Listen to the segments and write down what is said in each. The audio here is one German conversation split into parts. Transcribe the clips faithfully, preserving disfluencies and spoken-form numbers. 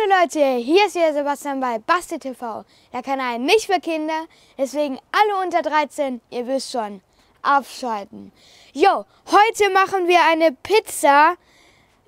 Hallo Leute, hier ist wieder Sebastian bei BastiTV, der Kanal nicht für Kinder, deswegen alle unter dreizehn, ihr wisst schon, abschalten. Jo, heute machen wir eine Pizza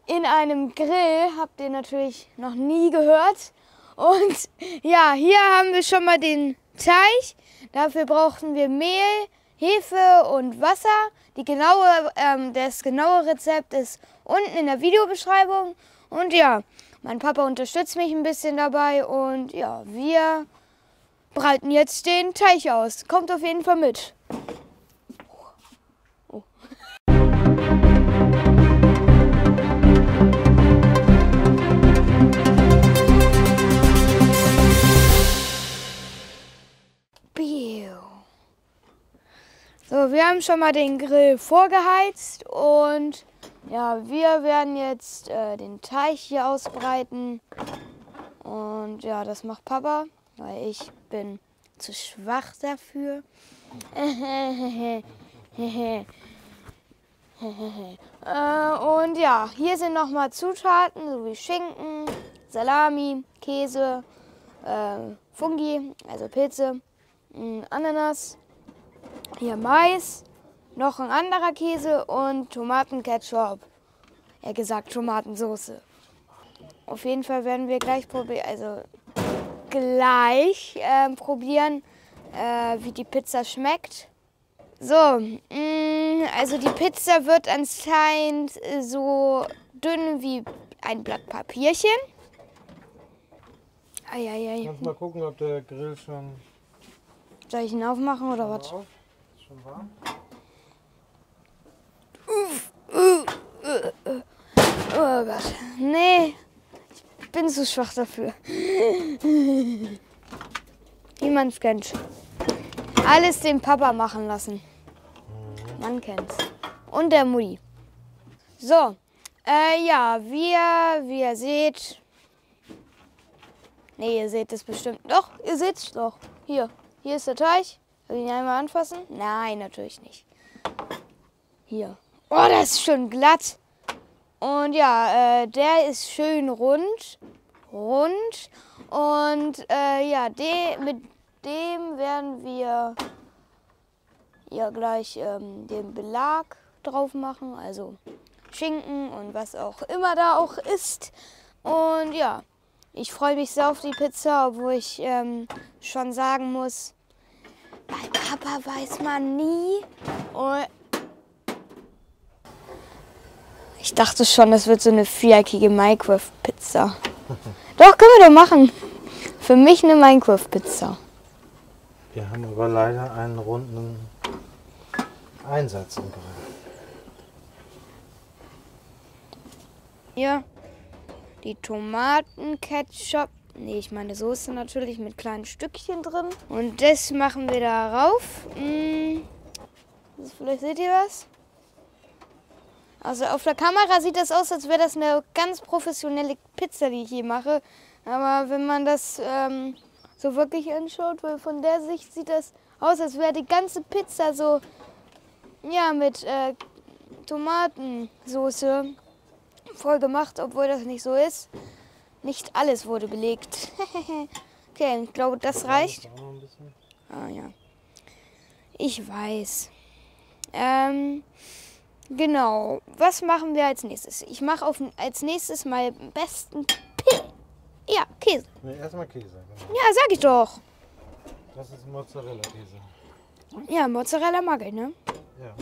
in einem Grill, habt ihr natürlich noch nie gehört. Und ja, hier haben wir schon mal den Teig, dafür brauchen wir Mehl, Hefe und Wasser. Die genaue, ähm, das genaue Rezept ist unten in der Videobeschreibung und ja. Mein Papa unterstützt mich ein bisschen dabei und ja, wir breiten jetzt den Teig aus. Kommt auf jeden Fall mit. Oh. So, wir haben schon mal den Grill vorgeheizt und ja, wir werden jetzt äh, den Teig hier ausbreiten und ja, das macht Papa, weil ich bin zu schwach dafür. äh, und ja, hier sind nochmal Zutaten, so wie Schinken, Salami, Käse, äh, Fungi, also Pilze, äh, Ananas, hier Mais. Noch ein anderer Käse und Tomatenketchup. Er gesagt Tomatensoße. Auf jeden Fall werden wir gleich probieren, also gleich äh, probieren, äh, wie die Pizza schmeckt. So, mh, also die Pizza wird anscheinend so dünn wie ein Blatt Papierchen. Eieiei. Kannst mal gucken, ob der Grill schon. Soll ich ihn aufmachen oder was? Auf. Ist schon warm. Oh Gott, nee, ich bin zu schwach dafür. Wie man's kennt. Alles den Papa machen lassen. Man kennt's. Und der Mutti. So, äh, ja, wir, wie ihr seht. Nee, ihr seht es bestimmt. Doch, ihr seht's doch. Hier, hier ist der Teig. Will ich ihn einmal anfassen? Nein, natürlich nicht. Hier. Oh, das ist schon glatt. Und ja, äh, der ist schön rund, rund und äh, ja, de, mit dem werden wir ja gleich ähm, den Belag drauf machen, also Schinken und was auch immer da auch ist. Und ja, ich freue mich sehr auf die Pizza, obwohl ich ähm, schon sagen muss, bei Papa weiß man nie. Und ich dachte schon, das wird so eine viereckige Minecraft-Pizza. Doch, können wir doch machen. Für mich eine Minecraft-Pizza. Wir haben aber leider einen runden Einsatz im Grill. Ja, die Tomatenketchup. Nee, ich meine Soße natürlich mit kleinen Stückchen drin. Und das machen wir da rauf. Hm. Vielleicht seht ihr was. Also auf der Kamera sieht das aus, als wäre das eine ganz professionelle Pizza, die ich hier mache. Aber wenn man das ähm, so wirklich anschaut, weil von der Sicht sieht das aus, als wäre die ganze Pizza so ja, mit äh, Tomatensoße voll gemacht, obwohl das nicht so ist. Nicht alles wurde belegt. Okay, ich glaube, das reicht. Ah ja, ich weiß. Ähm... Genau, was machen wir als nächstes? Ich mache auf, als nächstes mal besten P ja, Käse. Nee, erstmal Käse. Genau. Ja, sag ich doch. Das ist Mozzarella-Käse. Ja, Mozzarella mag ich, ne? Ja.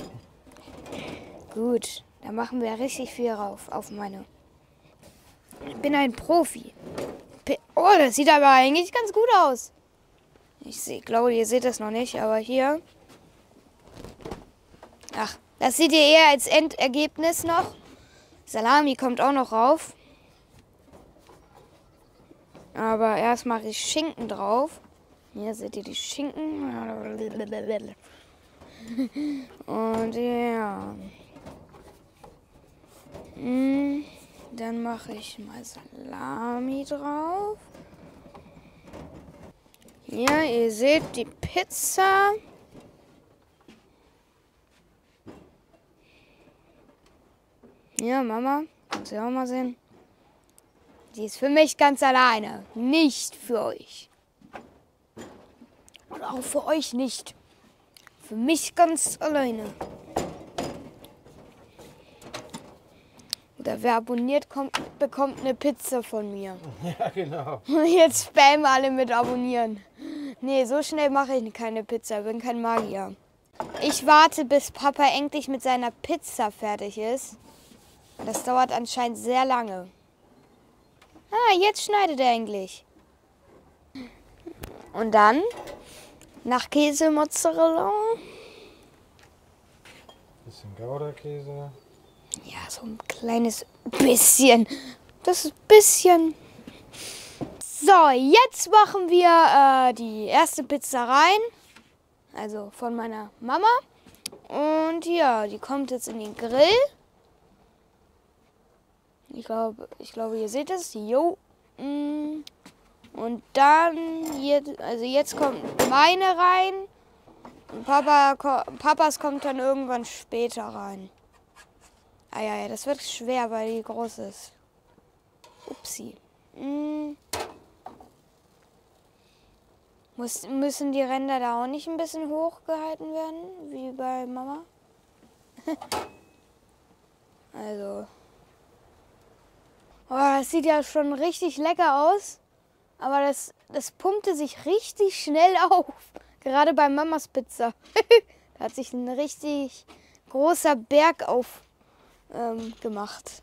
Gut, da machen wir richtig viel rauf auf meine. Ich bin ein Profi. P oh, das sieht aber eigentlich ganz gut aus. Ich seh, glaube, ihr seht das noch nicht, aber hier. Ach. Das seht ihr eher als Endergebnis noch. Salami kommt auch noch rauf. Aber erst mache ich Schinken drauf. Hier seht ihr die Schinken. Und ja. Dann mache ich mal Salami drauf. Hier, ihr seht die Pizza. Ja, Mama, kannst du auch mal sehen. Die ist für mich ganz alleine, nicht für euch. Und auch für euch nicht. Für mich ganz alleine. Oder wer abonniert, kommt, bekommt eine Pizza von mir. Ja, genau. Jetzt spam alle mit abonnieren. Nee, so schnell mache ich keine Pizza, bin kein Magier. Ich warte, bis Papa endlich mit seiner Pizza fertig ist. Das dauert anscheinend sehr lange. Ah, jetzt schneidet er endlich. Und dann nach Käse, Mozzarella. Bisschen Gouda-Käse. Ja, so ein kleines bisschen. Das ist ein bisschen. So, jetzt machen wir äh, die erste Pizza rein. Also von meiner Mama. Und ja, die kommt jetzt in den Grill. Ich glaube, ich glaube, ihr seht es. Jo. Und dann, jetzt, also jetzt kommt meine rein. Und Papa, Papas kommt dann irgendwann später rein. Ah ja, ja, das wird schwer, weil die groß ist. Upsi. Mm. Muss, müssen die Ränder da auch nicht ein bisschen hochgehalten werden, wie bei Mama? Also. Oh, das sieht ja schon richtig lecker aus. Aber das, das pumpte sich richtig schnell auf. Gerade bei Mamas Pizza. Da hat sich ein richtig großer Berg auf. Ähm, gemacht.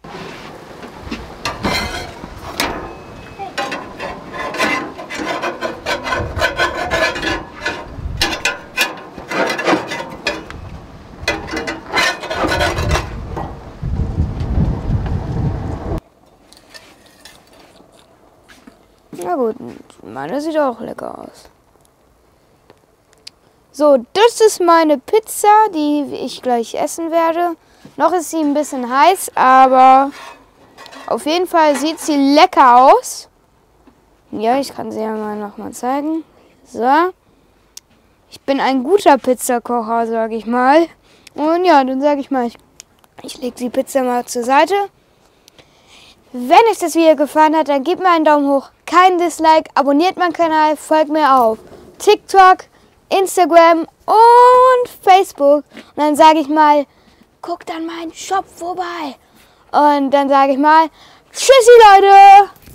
Na gut, meine sieht auch lecker aus. So, das ist meine Pizza, die ich gleich essen werde. Noch ist sie ein bisschen heiß, aber auf jeden Fall sieht sie lecker aus. Ja, ich kann sie ja mal nochmal zeigen. So. Ich bin ein guter Pizzakocher, sage ich mal. Und ja, dann sage ich mal, ich, ich lege die Pizza mal zur Seite. Wenn euch das Video gefallen hat, dann gebt mir einen Daumen hoch, kein Dislike, abonniert meinen Kanal, folgt mir auf TikTok, Instagram und Facebook. Und dann sage ich mal, guckt an meinen Shop vorbei. Und dann sage ich mal, tschüssi Leute!